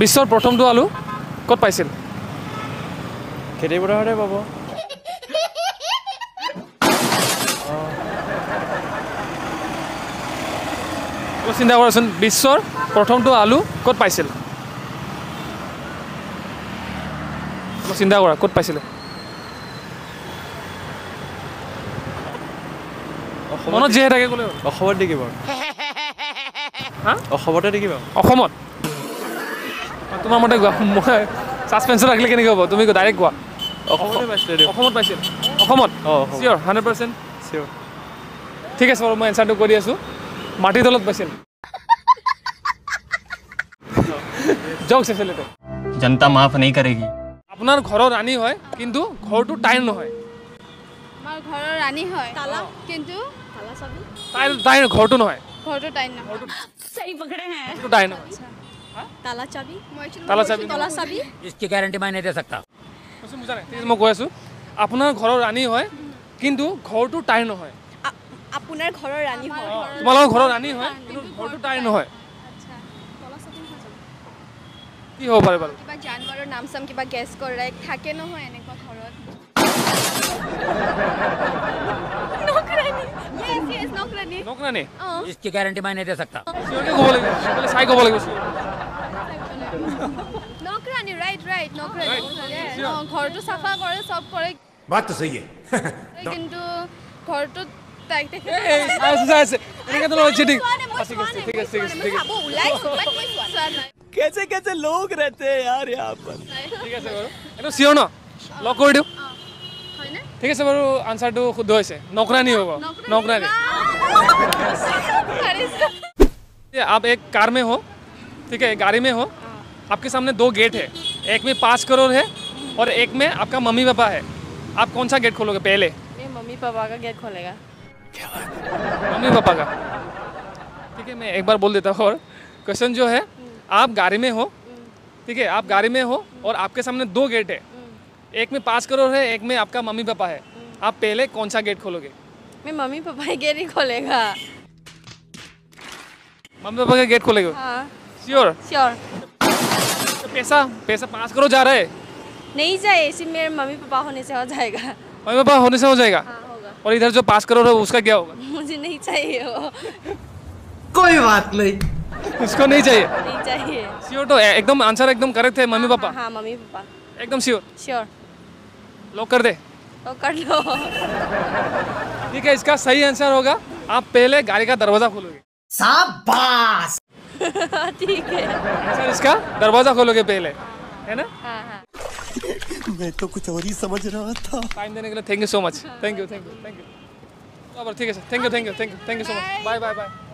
विश्वर प्रथम आलू कत पाइसिल खेतीपथारते पाब चिंता करसन विश्वर प्रथम आलू कत पाइसिल चिंता कर कत पाइसिले मन जी थके गल देखी देखी तुम मत मैं सस्पेन्स रखिले के हम तुम डायरेक्ट क्या पासीर 100% सियर ठीक है बार मैं एन्सार तो दी आसो माटी तलत पासी जग से जनता माफ नहीं करेगी अपनार घर रानी है किंतु घर तो ताइर न घर रानी है किंतु ताइर घर तो न सही पकड़े हैं ताइर ताला चाबी ताला चाबी इसकी गारंटी मैं नहीं दे सकता उसको बुझा नहीं मैं कोसु आपनर घर रानी है किंतु घर तो टाइम न है आपनर घर रानी है तुम्हारा घर रानी है किंतु घर तो टाइम न है अच्छा ताला चाबी की हो पारे पारे किबा जानवरर नाम सम किबा गेस कर राख थाके न है एने घर नोकरानी यस यस नोकरानी नोकरानी इसकी गारंटी मैं नहीं दे सकता उसको को बोलेंगे पहले साई को बोलेंगे नौकरानी राइट नौकरानी घर तो सफा करे सब करे बात तो सही है किंतु घर तो टैग देखे ऐसे तो लो चीटिंग ठीक है वो उलाई बट कोई सवाल नहीं कैसे लोग रहते हैं यार यहां पर ठीक है सर एतो सियो ना लॉक कर दियो है ना ठीक है सर आंसर तो खुद होइसे नौकरानी होगा नौकरानी आप एक कार में हो ठीक है गाड़ी में हो आपके सामने दो गेट है एक में 5 करोड़ है और एक में आपका मम्मी पापा है आप कौन सा गेट खोलोगे पहले मैं मम्मी पापा का गेट खोलेगा क्या मम्मी पापा का ठीक है मैं एक बार बोल देता हूँ और क्वेश्चन जो है आप गाड़ी में हो ठीक है आप गाड़ी में हो और आपके सामने 2 गेट है एक में 5 करोड़ है एक में आपका मम्मी पापा है आप पहले कौन सा गेट खोलोगे मैं मम्मी पापा का गेट ही खोलेगा मम्मी पापा का गेट खोलेगा श्योर पैसा 5 करोड़ जा रहा है नहीं जाए इसी मेरे मम्मी पापा होने से हो जाएगा मम्मी पापा होने से हो जाएगा हाँ, होगा। और इधर जो 5 करोड़ है उसका क्या होगा मुझे नहीं चाहिए वो कोई बात नहीं उसको नहीं चाहिए श्योर तो एकदम आंसर एकदम करेक्ट है मम्मी पापा हाँ मम्मी पापा एकदम श्योर लॉक कर दे लॉक कर लो ठीक है इसका सही आंसर होगा आप पहले गाड़ी का दरवाजा खोलोगे शाबाश ठीक है सर इसका दरवाजा खोलोगे पहले है ना हाँ। मैं तो कुछ और ही समझ रहा था टाइम देने के लिए thank you so much thank you ठीक है sir thank you so much bye bye